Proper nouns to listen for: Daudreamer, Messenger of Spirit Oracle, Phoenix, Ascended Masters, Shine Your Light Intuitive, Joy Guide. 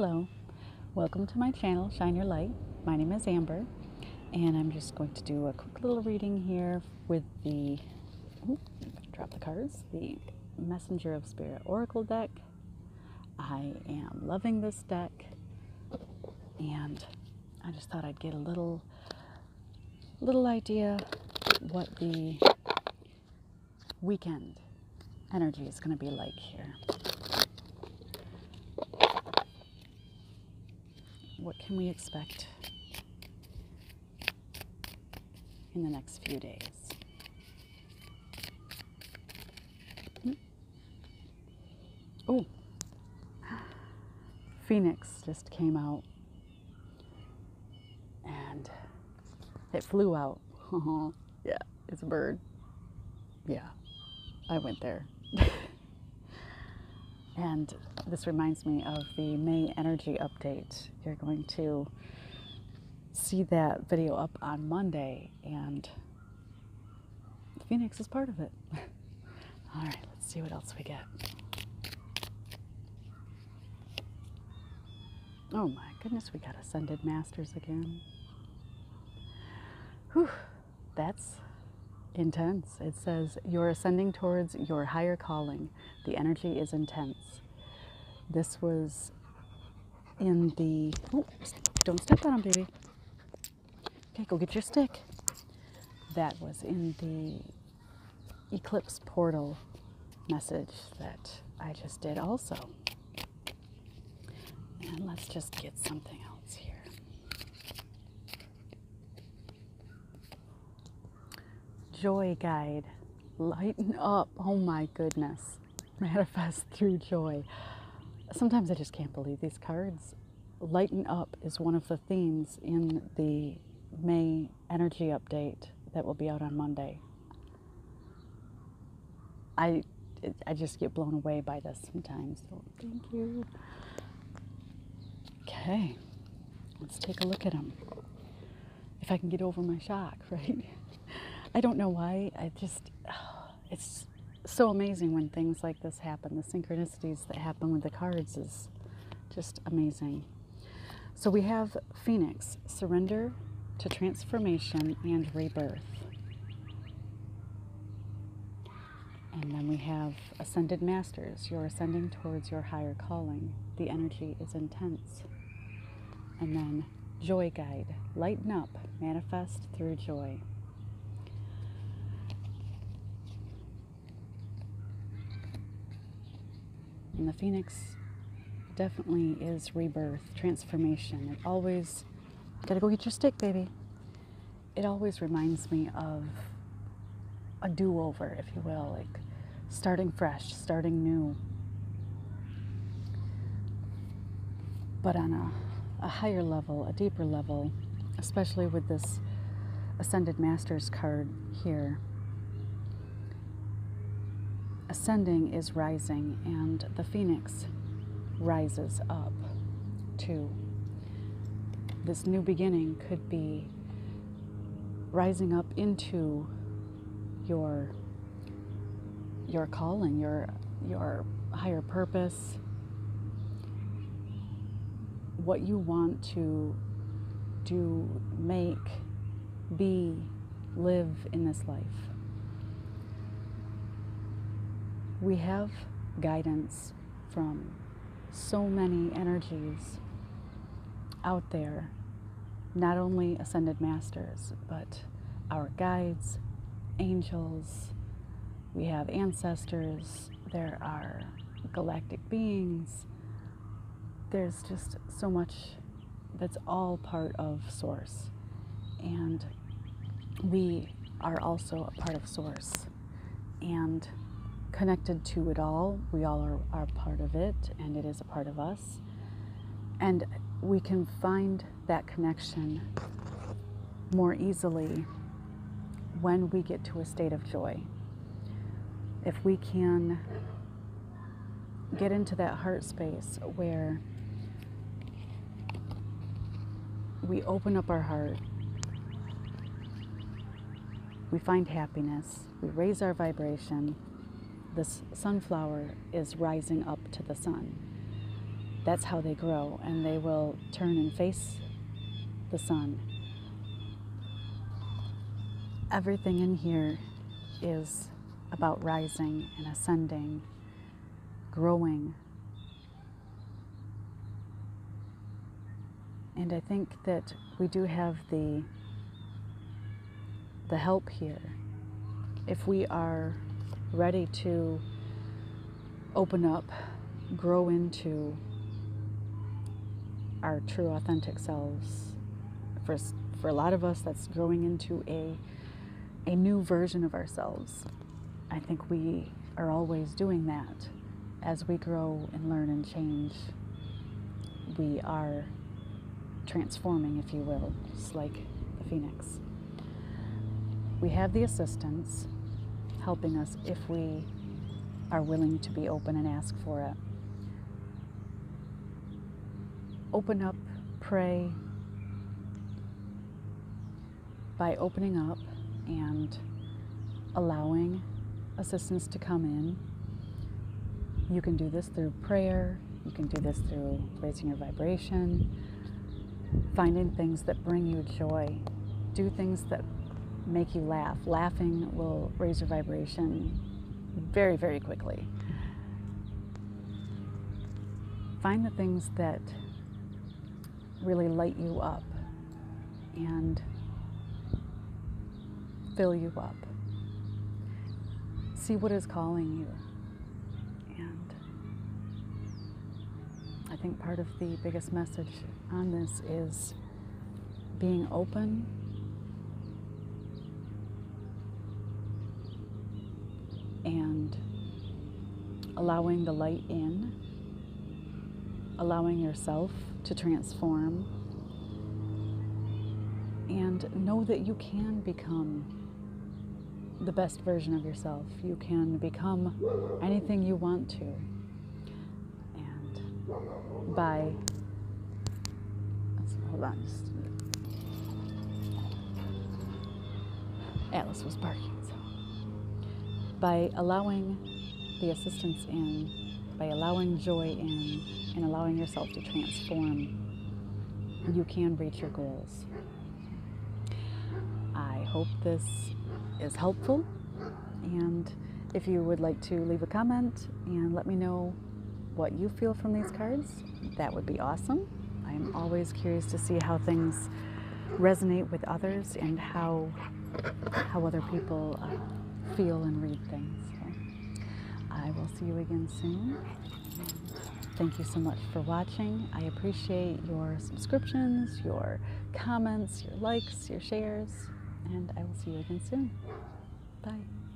Hello, welcome to my channel, Shine Your Light. My name is Amber, and I'm just going to do a quick little reading here with the, drop the cards, the Messenger of Spirit Oracle deck. I am loving this deck, and I just thought I'd get a little idea what the weekend energy is going to be like here. What can we expect in the next few days? Oh, Phoenix just came out and it flew out. Yeah, it's a bird. Yeah, I went there. And this reminds me of the May energy update. You're going to see that video up on Monday, and Phoenix is part of it. All right, let's see what else we get. Oh my goodness, we got Ascended Masters again. Whew, that's intense. It says, you're ascending towards your higher calling. The energy is intense. This was in the, don't step on him, baby. Okay, go get your stick. That was in the Eclipse Portal message that I just did also. And let's just get something else here. Joy Guide, lighten up. Oh my goodness, manifest through joy. Sometimes I just can't believe these cards. Lighten up is one of the themes in the May energy update that will be out on Monday. I just get blown away by this sometimes. So thank you. Okay, let's take a look at them. If I can get over my shock, right? I don't know why, it's so amazing when things like this happen. The synchronicities that happen with the cards is just amazing. So we have Phoenix, surrender to transformation and rebirth. And then we have Ascended Masters, you're ascending towards your higher calling. The energy is intense. And then Joy Guide, lighten up, manifest through joy. And the Phoenix definitely is rebirth, transformation. It always, gotta go get your stick, baby. It always reminds me of a do-over, if you will, like starting fresh, starting new. But on a higher level, a deeper level, especially with this Ascended Masters card here. Ascending is rising, and the Phoenix rises up too. This new beginning could be rising up into your calling, your higher purpose, what you want to do, make, be, live in this life. We have guidance from so many energies out there, not only Ascended Masters, but our guides, angels, we have ancestors, there are galactic beings, there's just so much that's all part of Source, and we are also a part of Source, and connected to it all. We all are part of it, and it is a part of us, and we can find that connection more easily when we get to a state of joy. If we can get into that heart space where we open up our heart, we find happiness, we raise our vibration. This sunflower is rising up to the sun. that's how they grow, and they will turn and face the sun. Everything in here is about rising and ascending, growing. And I think that we do have the help here. If we are ready to open up, grow into our true authentic selves. For a lot of us, that's growing into a new version of ourselves. I think we are always doing that. As we grow and learn and change, we are transforming, if you will, just like the phoenix. We have the assistance helping us if we are willing to be open and ask for it. Open up, pray. By opening up and allowing assistance to come in, you can do this through prayer, you can do this through raising your vibration, finding things that bring you joy, do things that make you laugh. Laughing will raise your vibration very, very quickly. Find the things that really light you up and fill you up. See what is calling you. And I think part of the biggest message on this is being open, and allowing the light in, allowing yourself to transform, and know that you can become the best version of yourself. You can become anything you want to. And by, hold on, Atlas was barking. By allowing the assistance in, by allowing joy in, and allowing yourself to transform, you can reach your goals. I hope this is helpful, and if you would like to leave a comment and let me know what you feel from these cards, that would be awesome. I'm always curious to see how things resonate with others and how other people feel and read things. So I will see you again soon. Thank you so much for watching. I appreciate your subscriptions, your comments, your likes, your shares, and I will see you again soon. Bye.